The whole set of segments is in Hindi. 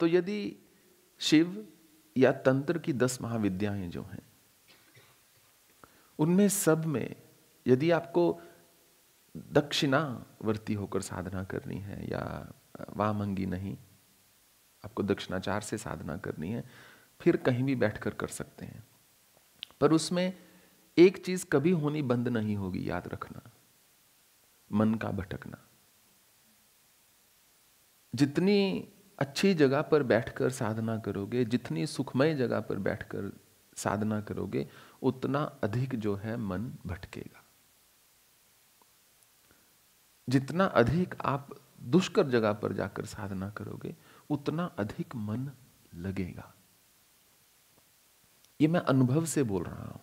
तो यदि शिव या तंत्र की 10 महाविद्याएं जो हैं उनमें सब में यदि आपको दक्षिणावर्ती होकर साधना करनी है या वामंगी नहीं, आपको दक्षिणाचार से साधना करनी है, फिर कहीं भी बैठकर कर सकते हैं। पर उसमें एक चीज कभी होनी बंद नहीं होगी, याद रखना, मन का भटकना। जितनी अच्छी जगह पर बैठकर साधना करोगे, जितनी सुखमय जगह पर बैठकर साधना करोगे, उतना अधिक जो है मन भटकेगा। जितना अधिक आप दुष्कर जगह पर जाकर साधना करोगे, उतना अधिक मन लगेगा। ये मैं अनुभव से बोल रहा हूं,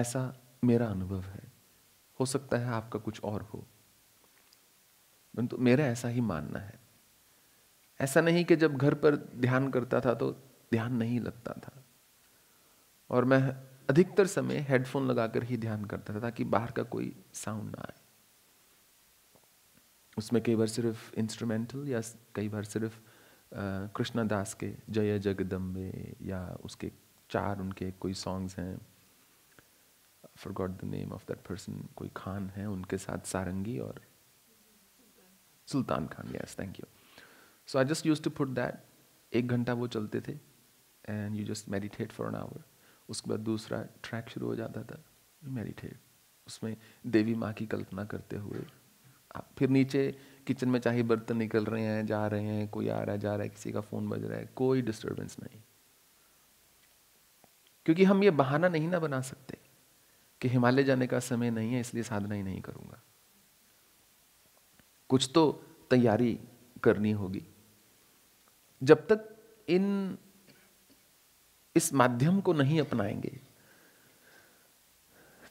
ऐसा मेरा अनुभव है। हो सकता है आपका कुछ और हो, परंतु मेरा ऐसा ही मानना है। ऐसा नहीं कि जब घर पर ध्यान करता था तो ध्यान नहीं लगता था और मैं अधिकतर समय हेडफोन लगाकर ही ध्यान करता था ताकि बाहर का कोई साउंड ना आए। उसमें कई बार सिर्फ इंस्ट्रूमेंटल या कई बार सिर्फ कृष्णा दास के जय जगदम्बे या उसके उनके कोई सॉन्ग्स हैं, forgot the name of that person, कोई खान है, उनके साथ सारंगी और Sultan Khan. Yes, thank you. So I just use to put that. 1 घंटा वो चलते थे and you just meditate for an hour. उसके बाद दूसरा ट्रैक शुरू हो जाता था, मेडिटेट, उसमें देवी माँ की कल्पना करते हुए। फिर नीचे किचन में चाहे बर्तन निकल रहे हैं, जा रहे हैं, कोई आ रहा है, जा रहा है, किसी का फोन बज रहा है, कोई डिस्टर्बेंस नहीं। क्योंकि हम ये बहाना नहीं ना बना सकते कि हिमालय जाने का समय नहीं है इसलिए साधना ही नहीं करूंगा। कुछ तो तैयारी करनी होगी। जब तक इस माध्यम को नहीं अपनाएंगे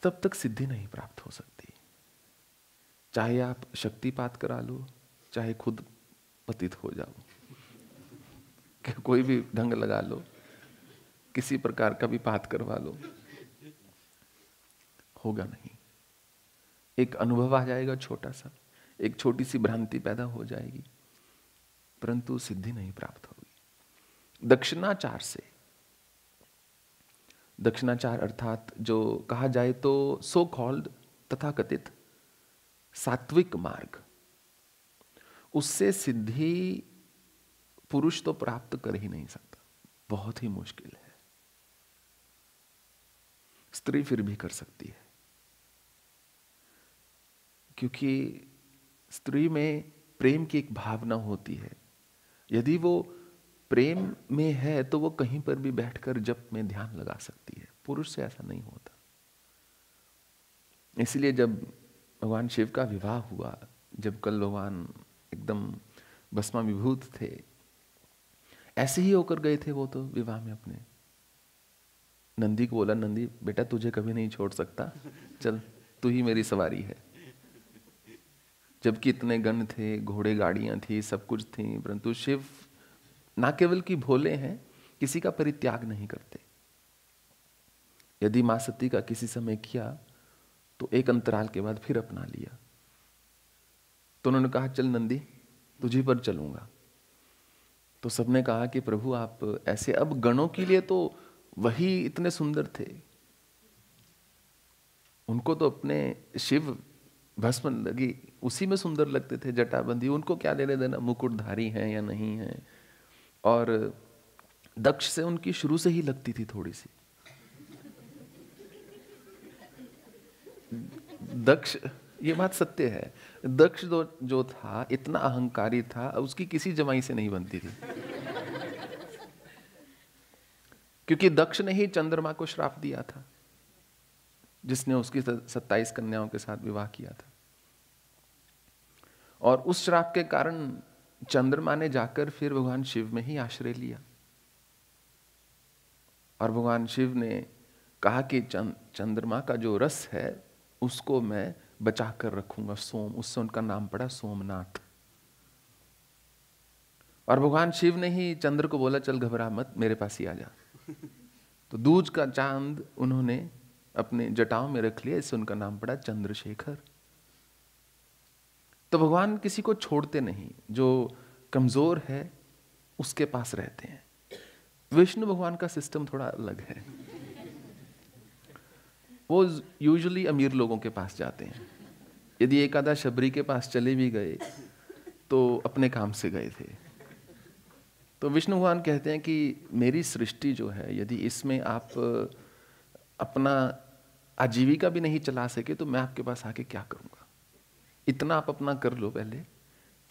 तब तक सिद्धि नहीं प्राप्त हो सकती। चाहे आप शक्तिपात करा लो, चाहे खुद पतित हो जाओ, कोई भी ढंग लगा लो, किसी प्रकार का भी पात करवा लो, होगा नहीं। एक अनुभव आ जाएगा छोटा सा, एक छोटी सी भ्रांति पैदा हो जाएगी, परंतु सिद्धि नहीं प्राप्त होगी। दक्षिणाचार से, दक्षिणाचार अर्थात जो कहा जाए तो सो कॉल्ड तथाकथित सात्विक मार्ग, उससे सिद्धि पुरुष तो प्राप्त कर ही नहीं सकता, बहुत ही मुश्किल है। स्त्री फिर भी कर सकती है, क्योंकि स्त्री में प्रेम की एक भावना होती है। यदि वो प्रेम में है तो वो कहीं पर भी बैठकर जप में ध्यान लगा सकती है। पुरुष से ऐसा नहीं होता। इसलिए जब भगवान शिव का विवाह हुआ, जब कल भगवान एकदम भस्मा विभूत थे, ऐसे ही होकर गए थे वो तो विवाह में। अपने नंदी को बोला, नंदी बेटा तुझे कभी नहीं छोड़ सकता, चल तू ही मेरी सवारी है। जबकि इतने गण थे, घोड़े, गाड़ियां थी, सब कुछ थी, परंतु शिव ना केवल कि भोले हैं, किसी का परित्याग नहीं करते। यदि मां सती का किसी समय किया तो एक अंतराल के बाद फिर अपना लिया। तो उन्होंने कहा चल नंदी तुझी पर चलूंगा। तो सबने कहा कि प्रभु आप ऐसे, अब गणों के लिए तो वही इतने सुंदर थे, उनको तो अपने शिव भस्म लगी, उसी में सुंदर लगते थे, जटाबंदी, उनको क्या लेने देना मुकुटधारी हैं या नहीं है। और दक्ष से उनकी शुरू से ही लगती थी थोड़ी सी। दक्ष, ये बात सत्य है, दक्ष जो था इतना अहंकारी था, उसकी किसी जमाई से नहीं बनती थी। क्योंकि दक्ष ने ही चंद्रमा को श्राप दिया था, जिसने उसकी 27 कन्याओं के साथ विवाह किया था। और उस श्राप के कारण चंद्रमा ने जाकर फिर भगवान शिव में ही आश्रय लिया। और भगवान शिव ने कहा कि चंद्रमा का जो रस है उसको मैं बचा कर रखूंगा, सोम, उससे उनका नाम पड़ा सोमनाथ। और भगवान शिव ने ही चंद्र को बोला चल घबरा मत, मेरे पास ही आ जा। तो दूज का चांद उन्होंने अपने जटाओं में रख लिया, इससे उनका नाम पड़ा चंद्रशेखर। तो भगवान किसी को छोड़ते नहीं, जो कमजोर है उसके पास रहते हैं। विष्णु भगवान का सिस्टम थोड़ा अलग है, वो यूजुअली अमीर लोगों के पास जाते हैं। यदि एक आधा शबरी के पास चले भी गए तो अपने काम से गए थे। तो विष्णु भगवान कहते हैं कि मेरी सृष्टि जो है, यदि इसमें आप अपना आजीविका भी नहीं चला सके तो मैं आपके पास आके क्या करूँगा, इतना आप अपना कर लो पहले,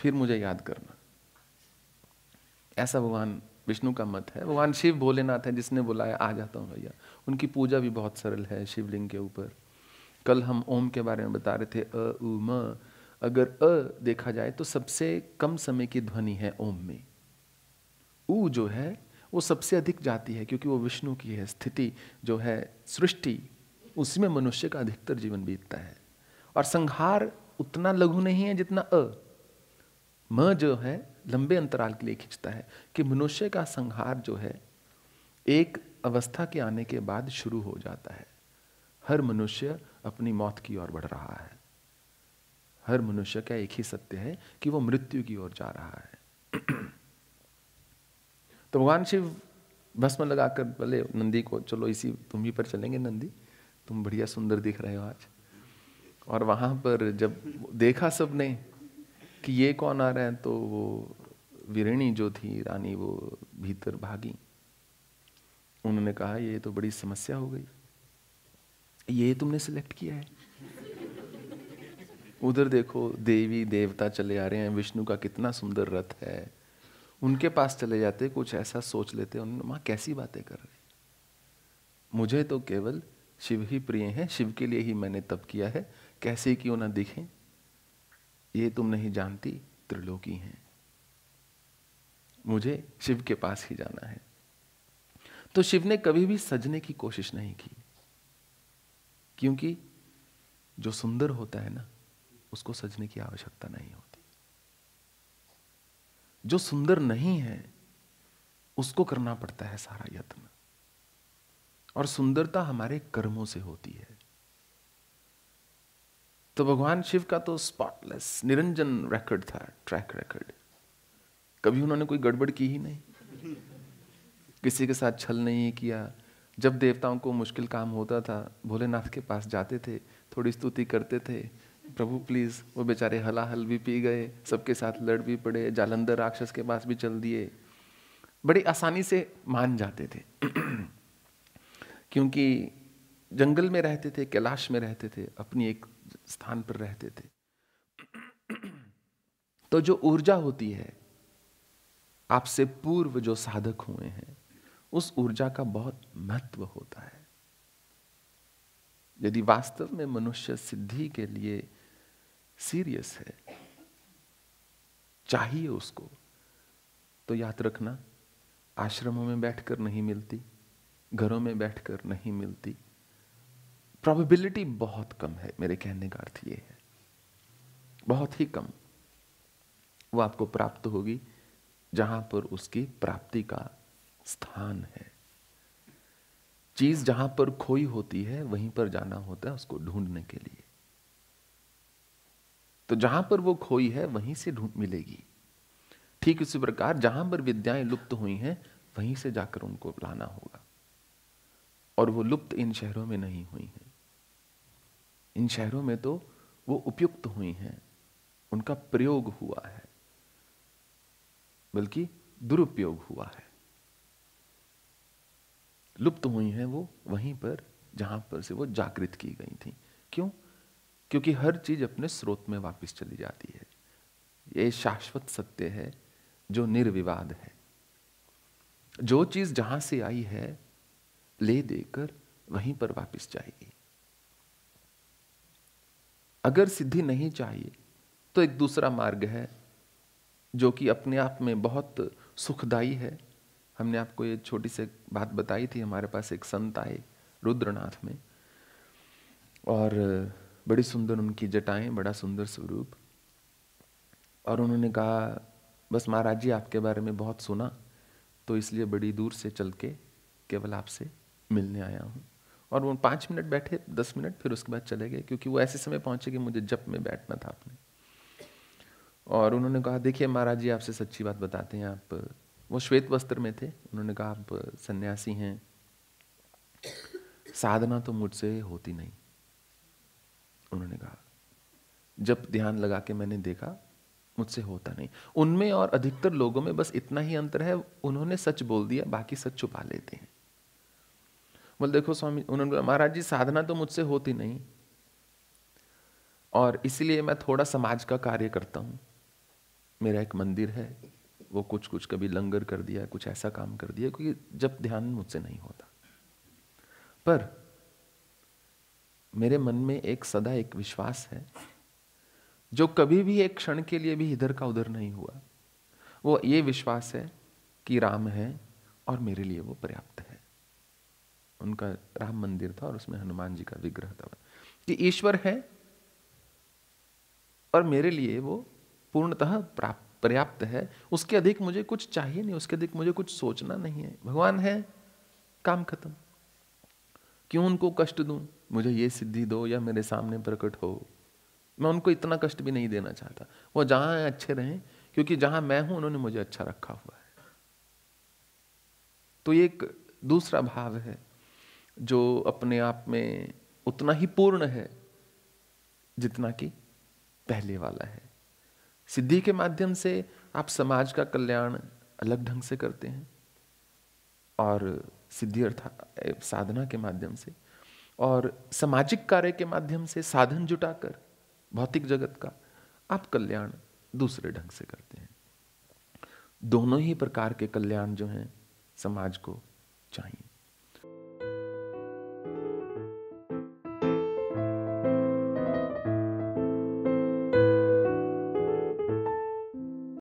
फिर मुझे याद करना। ऐसा भगवान विष्णु का मत है। भगवान शिव भोलेनाथ है, जिसने बुलाया आ जाता हूँ भैया। उनकी पूजा भी बहुत सरल है शिवलिंग के ऊपर। कल हम ओम के बारे में बता रहे थे, अ उ म। अगर अ देखा जाए तो सबसे कम समय की ध्वनि है ओम में। ऊ जो है वो सबसे अधिक जाती है, क्योंकि वो विष्णु की है। स्थिति जो है सृष्टि, उसमें मनुष्य का अधिकतर जीवन बीतता है। और संहार उतना लघु नहीं है जितना अ। म जो है लंबे अंतराल के लिए खींचता है कि मनुष्य का संहार जो है एक अवस्था के आने के बाद शुरू हो जाता है। हर मनुष्य अपनी मौत की ओर बढ़ रहा है। हर मनुष्य का एक ही सत्य है कि वो मृत्यु की ओर जा रहा है। तो भगवान शिव भस्म लगाकर बोले नंदी को, चलो इसी तुम ही पर चलेंगे नंदी, तुम बढ़िया सुंदर दिख रहे हो आज। और वहाँ पर जब देखा सबने कि ये कौन आ रहे हैं, तो वो वीरिणी जो थी रानी, वो भीतर भागी। उन्होंने कहा ये तो बड़ी समस्या हो गई, ये तुमने सिलेक्ट किया है। उधर देखो देवी देवता चले आ रहे हैं, विष्णु का कितना सुंदर रथ है। उनके पास चले जाते, कुछ ऐसा सोच लेते, उन्होंने माँ कैसी बातें कर रही, मुझे तो केवल शिव ही प्रिय हैं, शिव के लिए ही मैंने तप किया है, कैसे क्यों ना दिखें, ये तुम नहीं जानती त्रिलोकी हैं, मुझे शिव के पास ही जाना है। तो शिव ने कभी भी सजने की कोशिश नहीं की, क्योंकि जो सुंदर होता है ना उसको सजने की आवश्यकता नहीं होती। जो सुंदर नहीं है उसको करना पड़ता है सारा यत्न, और सुंदरता हमारे कर्मों से होती है। तो भगवान शिव का तो स्पॉटलेस निरंजन रिकॉर्ड था, ट्रैक रिकॉर्ड। कभी उन्होंने कोई गड़बड़ की ही नहीं, किसी के साथ छल नहीं किया। जब देवताओं को मुश्किल काम होता था भोलेनाथ के पास जाते थे, थोड़ी स्तुति करते थे, प्रभु प्लीज़। वो बेचारे हलाहल भी पी गए, सबके साथ लड़ भी पड़े, जालंधर राक्षस के पास भी चल दिए। बड़ी आसानी से मान जाते थे क्योंकि जंगल में रहते थे, कैलाश में रहते थे, अपनी एक स्थान पर रहते थे। तो जो ऊर्जा होती है, आपसे पूर्व जो साधक हुए हैं, उस ऊर्जा का बहुत महत्व होता है। यदि वास्तव में मनुष्य सिद्धि के लिए सीरियस है, चाहिए उसको, तो याद रखना आश्रमों में बैठकर नहीं मिलती, घरों में बैठकर नहीं मिलती, प्रोबेबिलिटी बहुत कम है। मेरे कहने का अर्थ ये है, बहुत ही कम वो आपको प्राप्त होगी जहाँ पर उसकी प्राप्ति का स्थान है। चीज़ जहाँ पर खोई होती है वहीं पर जाना होता है उसको ढूंढने के लिए। तो जहाँ पर वो खोई है वहीं से ढूंढ मिलेगी। ठीक उसी प्रकार जहाँ पर विद्याएं लुप्त हुई हैं वहीं से जाकर उनको लाना होगा। और वो लुप्त इन शहरों में नहीं हुई हैं, इन शहरों में तो वो उपयुक्त हुई हैं, उनका प्रयोग हुआ है, बल्कि दुरुपयोग हुआ है। लुप्त हुई हैं वो वहीं पर जहाँ पर से वो जागृत की गई थी। क्यों? क्योंकि हर चीज़ अपने स्रोत में वापस चली जाती है। ये शाश्वत सत्य है जो निर्विवाद है। जो चीज़ जहाँ से आई है ले देकर वहीं पर वापस जाएगी। अगर सिद्धि नहीं चाहिए तो एक दूसरा मार्ग है जो कि अपने आप में बहुत सुखदायी है। हमने आपको ये छोटी सी बात बताई थी, हमारे पास एक संत आए रुद्रनाथ में, और बड़ी सुंदर उनकी जटाएं, बड़ा सुंदर स्वरूप। और उन्होंने कहा बस महाराज जी आपके बारे में बहुत सुना, तो इसलिए बड़ी दूर से चल के केवल आपसे मिलने आया हूँ। और वो 5 मिनट बैठे, 10 मिनट, फिर उसके बाद चले गए, क्योंकि वो ऐसे समय पहुँचे कि मुझे जप में बैठना था आपने। और उन्होंने कहा देखिए महाराज जी आपसे सच्ची बात बताते हैं, आप वो श्वेत वस्त्र में थे। उन्होंने कहा आप सन्यासी हैं, साधना तो मुझसे होती नहीं। उन्होंने कहा जब ध्यान लगा के मैंने देखा मुझसे होता नहीं। उनमें और अधिकतर लोगों में बस इतना ही अंतर है, उन्होंने सच बोल दिया, बाकी सच छुपा लेते हैं। बोल देखो स्वामी, उन्होंने बोला महाराज जी साधना तो मुझसे होती नहीं और इसलिए मैं थोड़ा समाज का कार्य करता हूँ। मेरा एक मंदिर है, वो कुछ कुछ कभी लंगर कर दिया, कुछ ऐसा काम कर दिया, क्योंकि जब ध्यान मुझसे नहीं होता। पर मेरे मन में एक सदा एक विश्वास है जो कभी भी एक क्षण के लिए भी इधर का उधर नहीं हुआ। वो ये विश्वास है कि राम है और मेरे लिए वो पर्याप्त है। उनका राम मंदिर था और उसमें हनुमान जी का विग्रह था, कि ईश्वर है और मेरे लिए वो पूर्णतः पर्याप्त है। उसके अधिक मुझे कुछ चाहिए नहीं, उसके अधिक मुझे कुछ सोचना नहीं है। भगवान है, काम खत्म। क्यों उनको कष्ट दूं? मुझे ये सिद्धि दो या मेरे सामने प्रकट हो, मैं उनको इतना कष्ट भी नहीं देना चाहता। वो जहाँ हैं अच्छे रहें, क्योंकि जहाँ मैं हूँ उन्होंने मुझे अच्छा रखा हुआ है। तो ये एक दूसरा भाव है जो अपने आप में उतना ही पूर्ण है जितना कि पहले वाला है। सिद्धि के माध्यम से आप समाज का कल्याण अलग ढंग से करते हैं और सिद्धि अर्थात साधना के माध्यम से और सामाजिक कार्य के माध्यम से साधन जुटाकर भौतिक जगत का आप कल्याण दूसरे ढंग से करते हैं। दोनों ही प्रकार के कल्याण जो हैं समाज को चाहिए।